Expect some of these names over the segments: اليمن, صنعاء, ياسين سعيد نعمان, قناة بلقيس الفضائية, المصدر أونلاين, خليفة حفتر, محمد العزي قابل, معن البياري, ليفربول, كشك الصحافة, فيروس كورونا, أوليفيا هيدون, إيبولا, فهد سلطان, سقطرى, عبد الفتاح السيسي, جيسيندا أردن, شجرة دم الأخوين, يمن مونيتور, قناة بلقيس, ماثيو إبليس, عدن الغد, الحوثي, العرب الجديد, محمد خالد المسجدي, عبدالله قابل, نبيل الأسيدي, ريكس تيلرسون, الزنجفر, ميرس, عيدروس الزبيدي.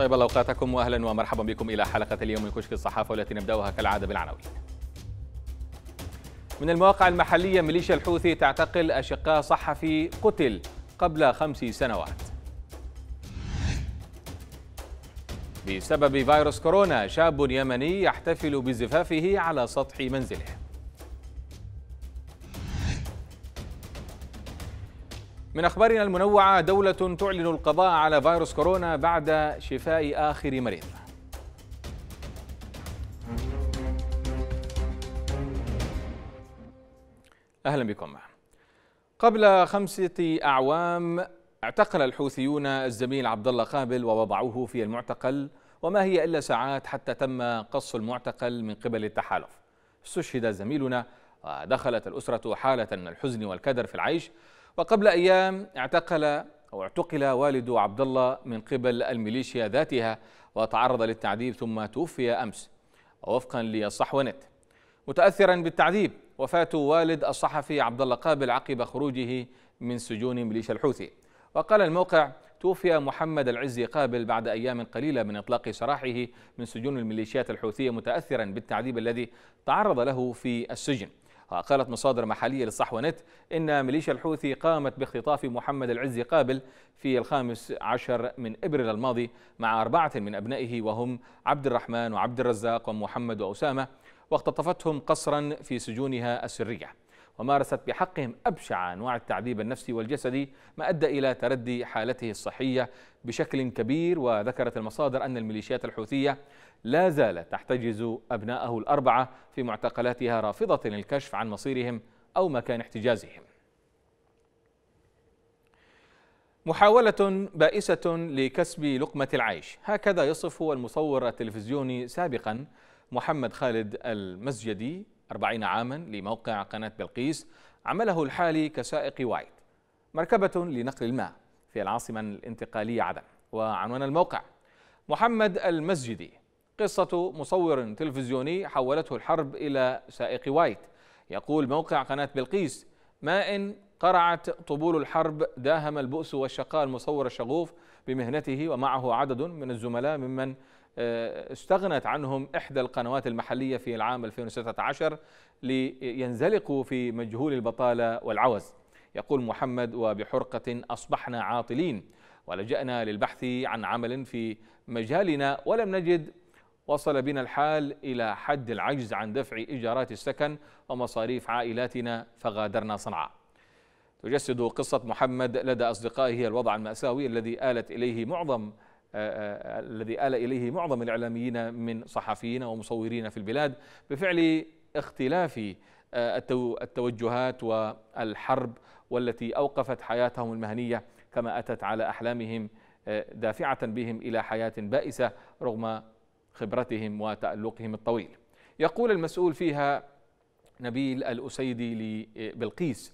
طيب الله اوقاتكم واهلا ومرحبا بكم الى حلقه اليوم من كشك الصحافه والتي نبداها كالعاده بالعناوين. من المواقع المحليه ميليشيا الحوثي تعتقل اشقاء صحفي قتل قبل 5 سنوات. بسبب فيروس كورونا شاب يمني يحتفل بزفافه على سطح منزله. من أخبارنا المنوعة، دولة تعلن القضاء على فيروس كورونا بعد شفاء آخر مريض. أهلا بكم. قبل 5 أعوام اعتقل الحوثيون الزميل عبدالله قابل ووضعوه في المعتقل، وما هي إلا ساعات حتى تم قص المعتقل من قبل التحالف. استشهد زميلنا ودخلت الأسرة حالة الحزن والكدر في العيش. وقبل أيام اعتقل والد عبد الله من قبل الميليشيا ذاتها وتعرض للتعذيب ثم توفي أمس وفقا للصحوة نت، متأثرا بالتعذيب. وفاة والد الصحفي عبد الله قابل عقب خروجه من سجون ميليشيا الحوثي. وقال الموقع: توفي محمد العزي قابل بعد أيام قليلة من إطلاق سراحه من سجون الميليشيات الحوثية، متأثرا بالتعذيب الذي تعرض له في السجن. وقالت مصادر محلية للصحوة نت إن ميليشيا الحوثي قامت باختطاف محمد العزي قابل في 15 من إبريل الماضي مع 4 من أبنائه، وهم عبد الرحمن وعبد الرزاق ومحمد وأسامة، واختطفتهم قصرا في سجونها السرية، ومارست بحقهم أبشع أنواع التعذيب النفسي والجسدي، ما أدى إلى تردي حالته الصحية بشكل كبير. وذكرت المصادر أن الميليشيات الحوثية لا زالت تحتجز أبنائه 4 في معتقلاتها، رافضة للكشف عن مصيرهم أو مكان احتجازهم. محاولة بائسة لكسب لقمة العيش، هكذا يصف المصور التلفزيوني سابقا محمد خالد المسجدي 40 عاما لموقع قناة بلقيس عمله الحالي كسائق وايد، مركبة لنقل الماء في العاصمة الانتقالية عدن. وعنوان الموقع: محمد المسجدي، قصة مصور تلفزيوني حولته الحرب إلى سائق وايد. يقول موقع قناة بلقيس: ما إن قرعت طبول الحرب داهم البؤس والشقاء المصور الشغوف بمهنته، ومعه عدد من الزملاء ممن استغنت عنهم إحدى القنوات المحلية في العام 2016 لينزلقوا في مجهول البطالة والعوز. يقول محمد: وبحرقة أصبحنا عاطلين ولجأنا للبحث عن عمل في مجالنا ولم نجد، وصل بنا الحال إلى حد العجز عن دفع إيجارات السكن ومصاريف عائلاتنا فغادرنا صنعاء. تجسد قصة محمد لدى أصدقائه الوضع المأساوي الذي آل إليه معظم الإعلاميين من صحفيين ومصورين في البلاد بفعل اختلاف التوجهات والحرب، والتي أوقفت حياتهم المهنية كما أتت على أحلامهم، دافعة بهم إلى حياة بائسة رغم خبرتهم وتألقهم الطويل. يقول المسؤول فيها نبيل الأسيدي لبلقيس: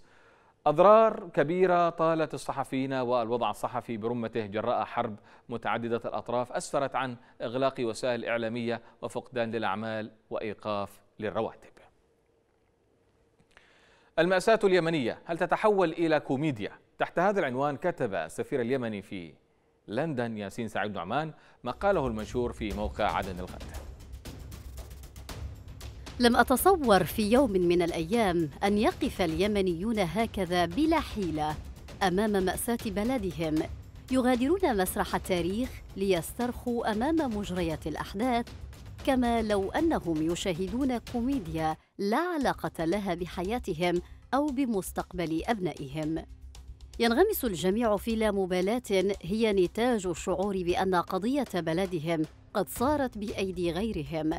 أضرار كبيرة طالت الصحفيين والوضع الصحفي برمته جراء حرب متعددة الأطراف، أسفرت عن إغلاق وسائل إعلامية وفقدان للأعمال وإيقاف للرواتب. المأساة اليمنية هل تتحول إلى كوميديا؟ تحت هذا العنوان كتب السفير اليمني في لندن ياسين سعيد نعمان مقاله المنشور في موقع عدن الغد. لم أتصور في يوم من الأيام أن يقف اليمنيون هكذا بلا حيلة أمام مأساة بلدهم، يغادرون مسرح التاريخ ليسترخوا أمام مجريات الأحداث، كما لو أنهم يشاهدون كوميديا لا علاقة لها بحياتهم أو بمستقبل أبنائهم. ينغمس الجميع في لامبالاة هي نتاج الشعور بأن قضية بلدهم قد صارت بأيدي غيرهم،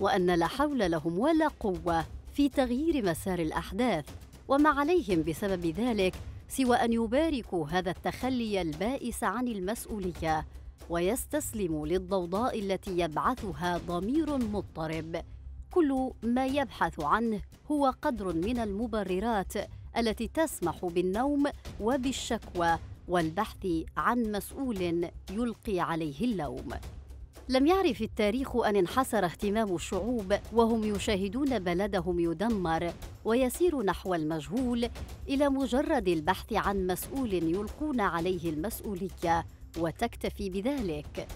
وأن لا حول لهم ولا قوة في تغيير مسار الأحداث، وما عليهم بسبب ذلك سوى أن يباركوا هذا التخلي البائس عن المسؤولية ويستسلموا للضوضاء التي يبعثها ضمير مضطرب. كل ما يبحث عنه هو قدر من المبررات التي تسمح بالنوم وبالشكوى والبحث عن مسؤول يلقي عليه اللوم. لم يعرف التاريخ أن انحسر اهتمام الشعوب وهم يشاهدون بلدهم يدمر ويسير نحو المجهول، إلى مجرد البحث عن مسؤول يلقون عليه المسؤولية وتكتفي بذلك.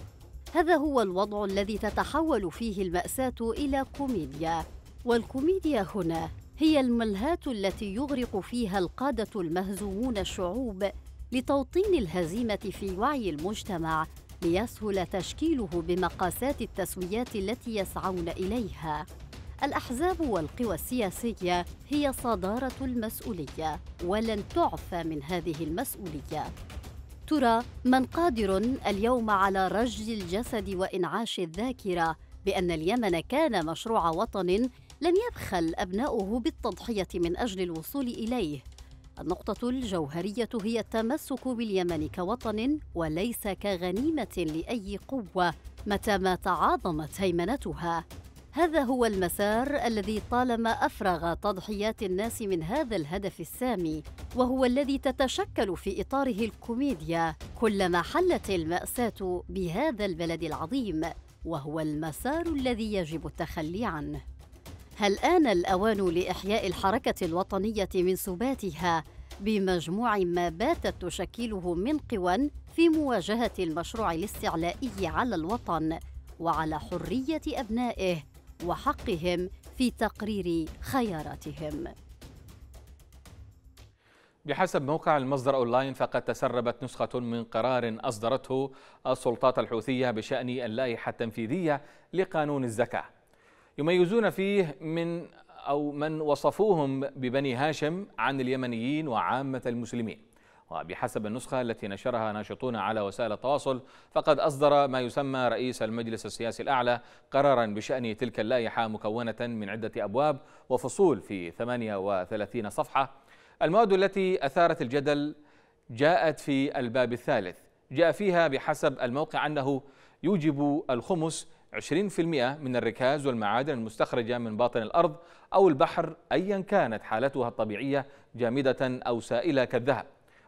هذا هو الوضع الذي تتحول فيه المأساة إلى كوميديا، والكوميديا هنا هي الملهاة التي يغرق فيها القادة المهزومون الشعوب لتوطين الهزيمة في وعي المجتمع ليسهل تشكيله بمقاسات التسويات التي يسعون إليها. الأحزاب والقوى السياسية هي صدارة المسؤولية، ولن تعفى من هذه المسؤولية. ترى من قادر اليوم على رج الجسد وإنعاش الذاكرة بأن اليمن كان مشروع وطن لم يبخل أبناؤه بالتضحية من أجل الوصول إليه؟ النقطة الجوهرية هي التمسك باليمن كوطن وليس كغنيمة لأي قوة متى ما تعاظمت هيمنتها. هذا هو المسار الذي طالما أفرغ تضحيات الناس من هذا الهدف السامي، وهو الذي تتشكل في إطاره الكوميديا كلما حلت المأساة بهذا البلد العظيم، وهو المسار الذي يجب التخلي عنه. هل آن الأوان لإحياء الحركة الوطنية من سباتها بمجموع ما باتت تشكله من قوى في مواجهة المشروع الاستعلائي على الوطن وعلى حرية أبنائه وحقهم في تقرير خياراتهم؟ بحسب موقع المصدر أونلاين، فقد تسربت نسخة من قرار أصدرته السلطات الحوثية بشأن اللائحة التنفيذية لقانون الزكاة، يميزون فيه من وصفوهم ببني هاشم عن اليمنيين وعامة المسلمين. وبحسب النسخة التي نشرها ناشطون على وسائل التواصل، فقد أصدر ما يسمى رئيس المجلس السياسي الأعلى قراراً بشأن تلك اللائحة، مكونة من عدة أبواب وفصول في 38 صفحة. المواد التي أثارت الجدل جاءت في الباب الثالث، جاء فيها بحسب الموقع أنه يوجب الخمس 20% من الركاز والمعادن المستخرجة من باطن الأرض أو البحر أيا كانت حالتها الطبيعية، جامدة أو سائلة كالذهب.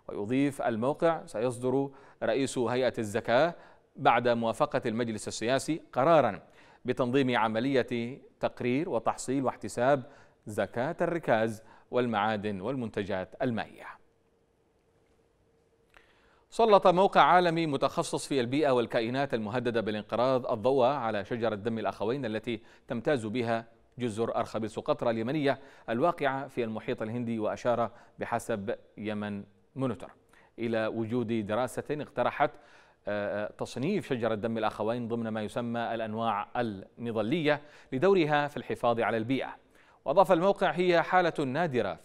ويضيف الموقع: سيصدر رئيس هيئة الزكاة بعد موافقة المجلس السياسي قراراً بتنظيم عملية تقرير وتحصيل واحتساب زكاة الركاز والمعادن والمنتجات المائية. سلط موقع عالمي متخصص في البيئة والكائنات المهددة بالانقراض الضوء على شجرة دم الأخوين التي تمتاز بها جزر أرخبيل سقطرى اليمنية الواقعة في المحيط الهندي، وأشار بحسب يمن مونيتور إلى وجود دراسة اقترحت تصنيف شجرة دم الأخوين ضمن ما يسمى الأنواع النضالية لدورها في الحفاظ على البيئة. وأضاف الموقع: هي حالة نادرة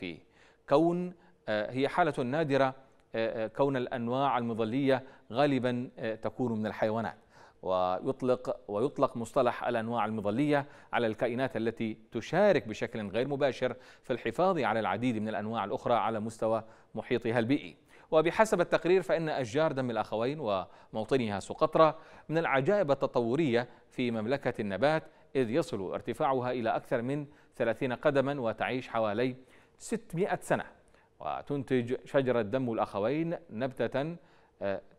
كون الأنواع المضلية غالبا تكون من الحيوانات. ويطلق مصطلح الأنواع المضلية على الكائنات التي تشارك بشكل غير مباشر في الحفاظ على العديد من الأنواع الأخرى على مستوى محيطها البيئي. وبحسب التقرير، فإن أشجار دم الأخوين وموطنها سقطرى من العجائب التطورية في مملكة النبات، إذ يصل ارتفاعها إلى أكثر من 30 قدما وتعيش حوالي 600 سنة. وتنتج شجرة دم الأخوين نبتة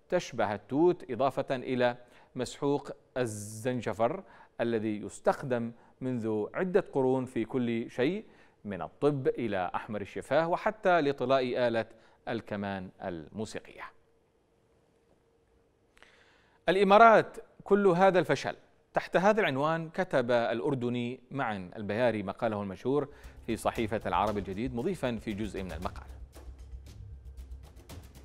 تشبه التوت، إضافة إلى مسحوق الزنجفر الذي يستخدم منذ عدة قرون في كل شيء من الطب إلى أحمر الشفاه وحتى لطلاء آلة الكمان الموسيقية. الإمارات كل هذا الفشل. تحت هذا العنوان كتب الأردني معن البياري مقاله المشهور في صحيفة العرب الجديد، مضيفا في جزء من المقال: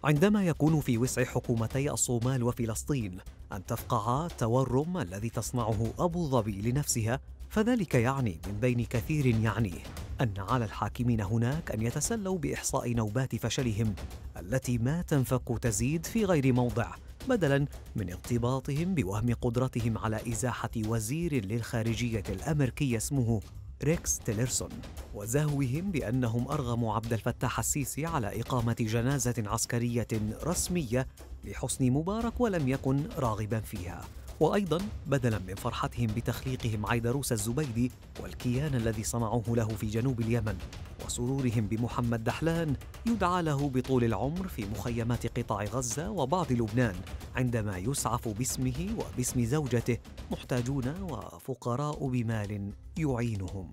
عندما يكون في وسع حكومتي الصومال وفلسطين أن تفقع التورم الذي تصنعه أبو ظبي لنفسها، فذلك يعني من بين كثير يعنيه أن على الحاكمين هناك أن يتسلوا بإحصاء نوبات فشلهم التي ما تنفك تزيد في غير موضع، بدلاً من ارتباطهم بوهم قدرتهم على إزاحة وزير للخارجية الأمريكي اسمه ريكس تيلرسون، وزهوهم بأنهم أرغموا عبد الفتاح السيسي على إقامة جنازة عسكرية رسمية لحسني مبارك ولم يكن راغباً فيها، وأيضاً بدلاً من فرحتهم بتخليقهم عيدروس الزبيدي والكيان الذي صنعوه له في جنوب اليمن، وسرورهم بمحمد دحلان يدعى له بطول العمر في مخيمات قطاع غزة وبعض لبنان، عندما يسعف باسمه وباسم زوجته محتاجون وفقراء بمال يعينهم.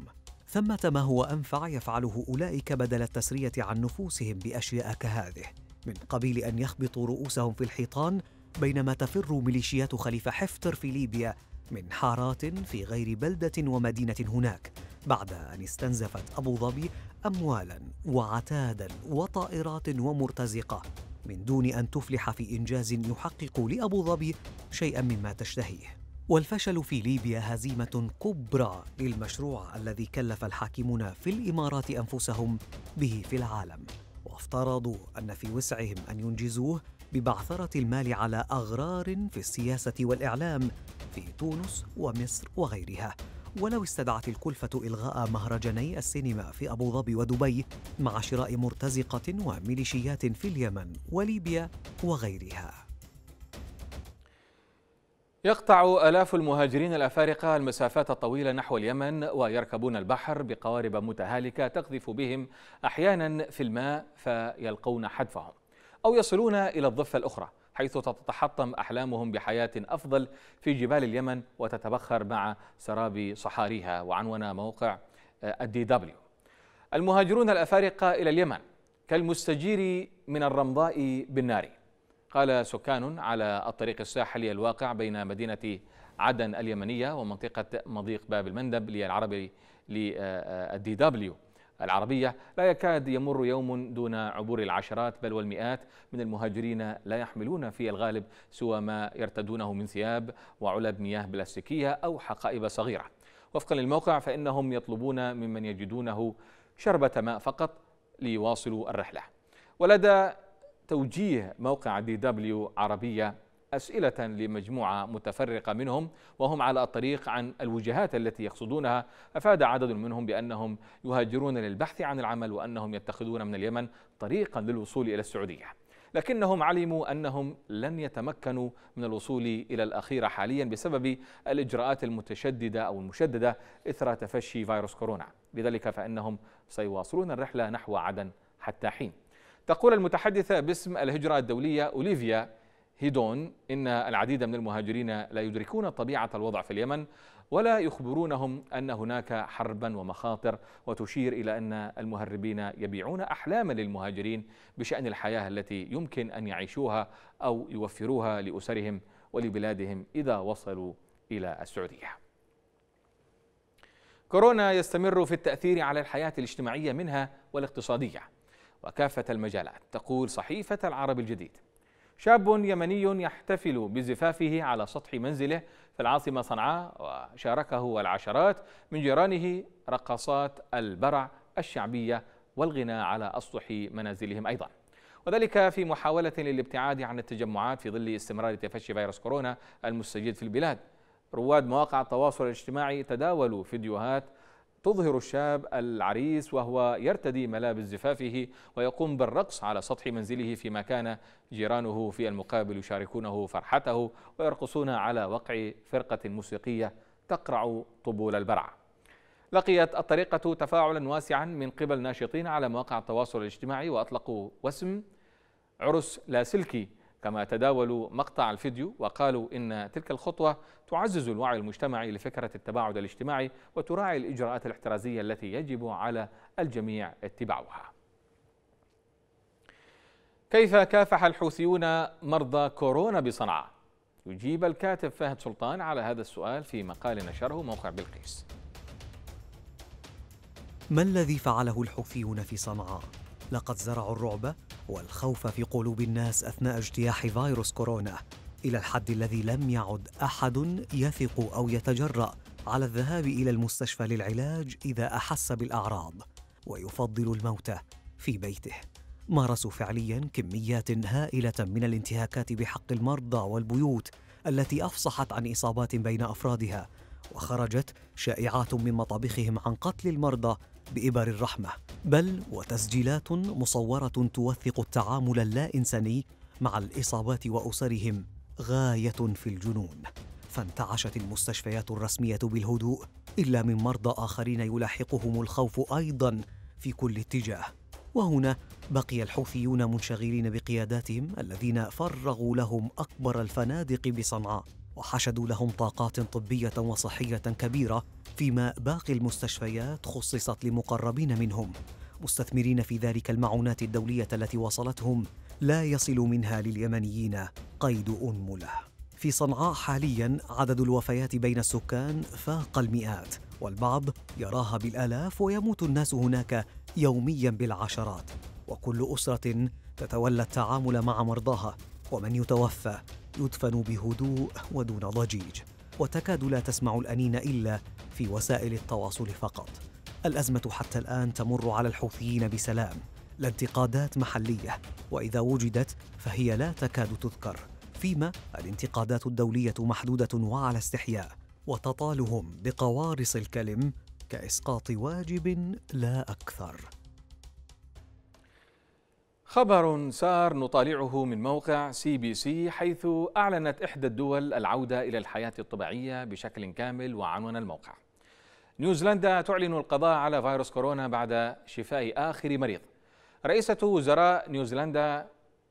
ثمة ما هو أنفع يفعله أولئك بدل التسرية عن نفوسهم بأشياء كهذه، من قبيل أن يخبطوا رؤوسهم في الحيطان بينما تفر ميليشيات خليفة حفتر في ليبيا من حارات في غير بلدة ومدينة هناك، بعد أن استنزفت أبوظبي أموالاً وعتاداً وطائرات ومرتزقة من دون أن تفلح في إنجاز يحقق لأبوظبي شيئاً مما تشتهيه. والفشل في ليبيا هزيمة كبرى للمشروع الذي كلف الحاكمون في الإمارات أنفسهم به في العالم، وافترضوا أن في وسعهم أن ينجزوه ببعثرة المال على أغرار في السياسة والإعلام في تونس ومصر وغيرها، ولو استدعت الكلفة إلغاء مهرجاني السينما في أبوظبي ودبي مع شراء مرتزقة وميليشيات في اليمن وليبيا وغيرها. يقطع آلاف المهاجرين الأفارقة المسافات الطويلة نحو اليمن ويركبون البحر بقوارب متهالكة تقذف بهم أحيانا في الماء فيلقون حتفهم، أو يصلون إلى الضفة الأخرى حيث تتحطم أحلامهم بحياة أفضل في جبال اليمن وتتبخر مع سراب صحاريها. وعنوان موقع الDW: المهاجرون الأفارقة إلى اليمن كالمستجير من الرمضاء بالنار. قال سكان على الطريق الساحلي الواقع بين مدينة عدن اليمنية ومنطقة مضيق باب المندب للDW العربية: لا يكاد يمر يوم دون عبور العشرات بل والمئات من المهاجرين لا يحملون في الغالب سوى ما يرتدونه من ثياب وعلب مياه بلاستيكية أو حقائب صغيرة. وفقا للموقع فإنهم يطلبون ممن يجدونه شربة ماء فقط ليواصلوا الرحلة. ولدى توجيه موقع DW عربية أسئلة لمجموعة متفرقة منهم وهم على الطريق عن الوجهات التي يقصدونها، أفاد عدد منهم بأنهم يهاجرون للبحث عن العمل وأنهم يتخذون من اليمن طريقا للوصول إلى السعودية، لكنهم علموا أنهم لن يتمكنوا من الوصول إلى الأخيرة حاليا بسبب الإجراءات المتشددة أو المشددة إثر تفشي فيروس كورونا، لذلك فإنهم سيواصلون الرحلة نحو عدن حتى حين. تقول المتحدثة باسم الهجرة الدولية أوليفيا هيدون إن العديد من المهاجرين لا يدركون طبيعة الوضع في اليمن ولا يخبرونهم أن هناك حربا ومخاطر، وتشير إلى أن المهربين يبيعون أحلاما للمهاجرين بشأن الحياة التي يمكن أن يعيشوها أو يوفروها لأسرهم ولبلادهم إذا وصلوا إلى السعودية. كورونا يستمر في التأثير على الحياة الاجتماعية منها والاقتصادية وكافة المجالات. تقول صحيفة العرب الجديد: شاب يمني يحتفل بزفافه على سطح منزله في العاصمة صنعاء، وشاركه العشرات من جيرانه رقصات البرع الشعبية والغنى على أسطح منازلهم أيضا، وذلك في محاولة للابتعاد عن التجمعات في ظل استمرار تفشي فيروس كورونا المستجد في البلاد. رواد مواقع التواصل الاجتماعي تداولوا فيديوهات تظهر الشاب العريس وهو يرتدي ملابس زفافه ويقوم بالرقص على سطح منزله، فيما كان جيرانه في المقابل يشاركونه فرحته ويرقصون على وقع فرقة موسيقية تقرع طبول البرع. لقيت الطريقة تفاعلا واسعا من قبل ناشطين على مواقع التواصل الاجتماعي وأطلقوا وسم عرس لاسلكي، كما تداولوا مقطع الفيديو وقالوا إن تلك الخطوة تعزز الوعي المجتمعي لفكرة التباعد الاجتماعي وتراعي الإجراءات الاحترازية التي يجب على الجميع اتباعها. كيف كافح الحوثيون مرضى كورونا بصنعاء؟ يجيب الكاتب فهد سلطان على هذا السؤال في مقال نشره موقع بلقيس. ما الذي فعله الحوثيون في صنعاء؟ لقد زرعوا الرعب والخوف في قلوب الناس أثناء اجتياح فيروس كورونا إلى الحد الذي لم يعد أحد يثق أو يتجرأ على الذهاب إلى المستشفى للعلاج إذا أحس بالأعراض، ويفضل الموت في بيته. مارسوا فعليا كميات هائلة من الانتهاكات بحق المرضى والبيوت التي أفصحت عن إصابات بين أفرادها، وخرجت شائعات من مطابخهم عن قتل المرضى بإبر الرحمة، بل وتسجيلات مصورة توثق التعامل اللا إنساني مع الإصابات وأسرهم غاية في الجنون. فانتعشت المستشفيات الرسمية بالهدوء إلا من مرضى آخرين يلاحقهم الخوف أيضا في كل اتجاه. وهنا بقي الحوثيون منشغلين بقياداتهم الذين فرغوا لهم أكبر الفنادق بصنعاء وحشدوا لهم طاقات طبية وصحية كبيرة، فيما باقي المستشفيات خصصت لمقربين منهم، مستثمرين في ذلك المعونات الدولية التي وصلتهم لا يصل منها لليمنيين قيد أنملة. في صنعاء حالياً عدد الوفيات بين السكان فاق المئات، والبعض يراها بالآلاف، ويموت الناس هناك يومياً بالعشرات، وكل أسرة تتولى التعامل مع مرضاها، ومن يتوفى يدفن بهدوء ودون ضجيج، وتكاد لا تسمع الأنين إلا في وسائل التواصل فقط. الأزمة حتى الآن تمر على الحوثيين بسلام، لا انتقادات محلية، وإذا وجدت فهي لا تكاد تذكر، فيما الانتقادات الدولية محدودة وعلى استحياء، وتطالهم بقوارص الكلم كإسقاط واجب لا أكثر. خبر سار نطالعه من موقع CBC، حيث أعلنت إحدى الدول العودة إلى الحياة الطبيعية بشكل كامل، وعنوان الموقع: نيوزيلندا تعلن القضاء على فيروس كورونا بعد شفاء آخر مريض. رئيسة وزراء نيوزيلندا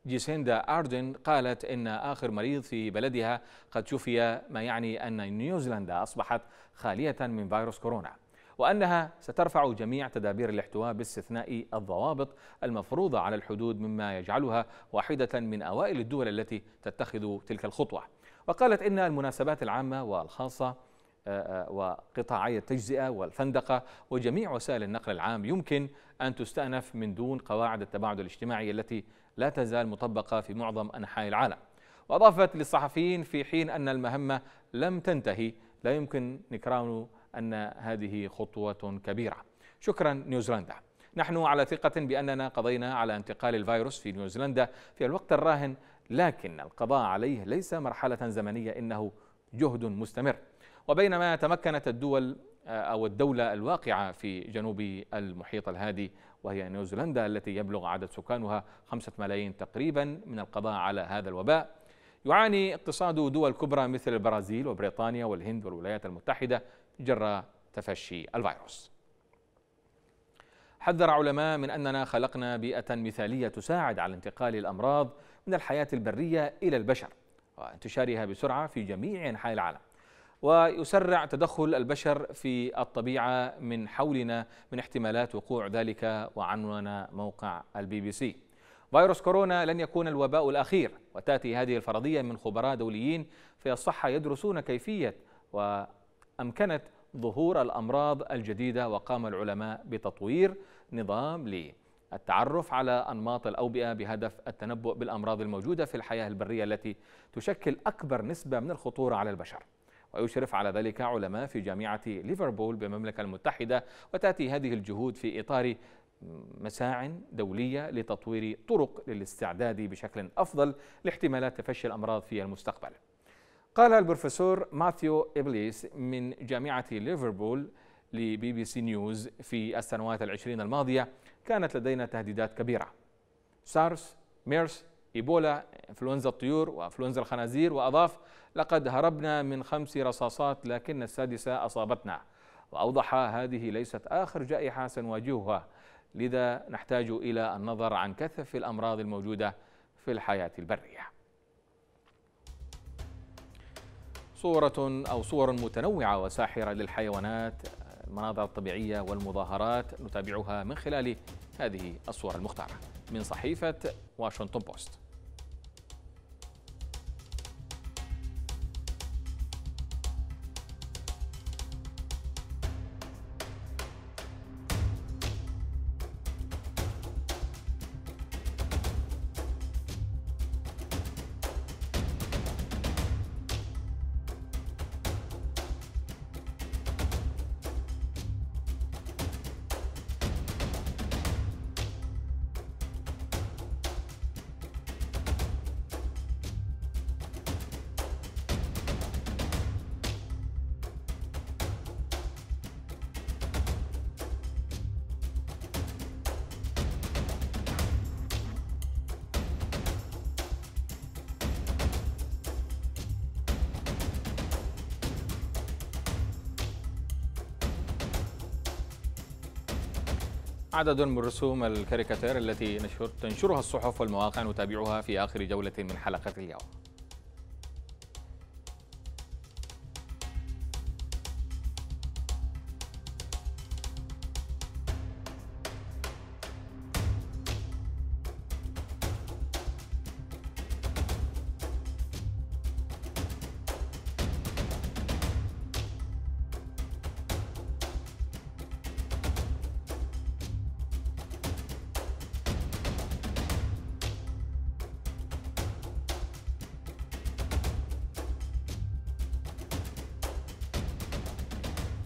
جيسيندا أردن قالت إن آخر مريض في بلدها قد شفي، ما يعني أن نيوزيلندا أصبحت خالية من فيروس كورونا، وأنها سترفع جميع تدابير الاحتواء باستثناء الضوابط المفروضة على الحدود، مما يجعلها واحدة من أوائل الدول التي تتخذ تلك الخطوة. وقالت إن المناسبات العامة والخاصة وقطاعي التجزئة والفندقة وجميع وسائل النقل العام يمكن أن تستأنف من دون قواعد التباعد الاجتماعي التي لا تزال مطبقة في معظم أنحاء العالم. وأضافت للصحفيين: في حين أن المهمة لم تنتهي، لا يمكن نكران أن هذه خطوة كبيرة. شكرا نيوزيلندا، نحن على ثقة بأننا قضينا على انتقال الفيروس في نيوزيلندا في الوقت الراهن، لكن القضاء عليه ليس مرحلة زمنية، إنه جهد مستمر. وبينما تمكنت الدول أو الدولة الواقعة في جنوب المحيط الهادي، وهي نيوزيلندا التي يبلغ عدد سكانها 5 ملايين تقريبا، من القضاء على هذا الوباء، يعاني اقتصاد دول كبرى مثل البرازيل وبريطانيا والهند والولايات المتحدة جراء تفشي الفيروس. حذر علماء من أننا خلقنا بيئة مثالية تساعد على انتقال الأمراض من الحياة البرية إلى البشر وانتشارها بسرعة في جميع أنحاء العالم، ويسرع تدخل البشر في الطبيعة من حولنا من احتمالات وقوع ذلك. وعنوان موقع الBBC: فيروس كورونا لن يكون الوباء الأخير. وتأتي هذه الفرضية من خبراء دوليين في الصحة يدرسون كيفية وأمكنت ظهور الأمراض الجديدة، وقام العلماء بتطوير نظام للتعرف على أنماط الأوبئة بهدف التنبؤ بالأمراض الموجودة في الحياة البرية التي تشكل أكبر نسبة من الخطورة على البشر. ويشرف على ذلك علماء في جامعة ليفربول بالمملكة المتحدة. وتأتي هذه الجهود في إطار مساع دولية لتطوير طرق للاستعداد بشكل أفضل لاحتمالات تفشي الأمراض في المستقبل. قال البروفيسور ماثيو إبليس من جامعة ليفربول لBBC News: في السنوات 20 الماضية كانت لدينا تهديدات كبيرة: سارس، ميرس، إيبولا، إنفلونزا الطيور وإنفلونزا الخنازير. وأضاف: لقد هربنا من 5 رصاصات، لكن السادسة أصابتنا. وأوضح: هذه ليست آخر جائحة سنواجهها، لذا نحتاج إلى النظر عن كثف الأمراض الموجودة في الحياة البرية. صور متنوعة وساحرة للحيوانات، المناظر الطبيعية والمظاهرات، نتابعها من خلال هذه الصور المختارة من صحيفة واشنطن بوست. عدد من رسوم الكاريكاتير التي تنشرها الصحف والمواقع نتابعها في آخر جولة من حلقة اليوم.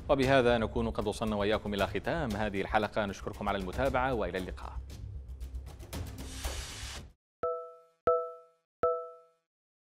وبهذا نكون قد وصلنا وإياكم إلى ختام هذه الحلقة. نشكركم على المتابعة وإلى اللقاء.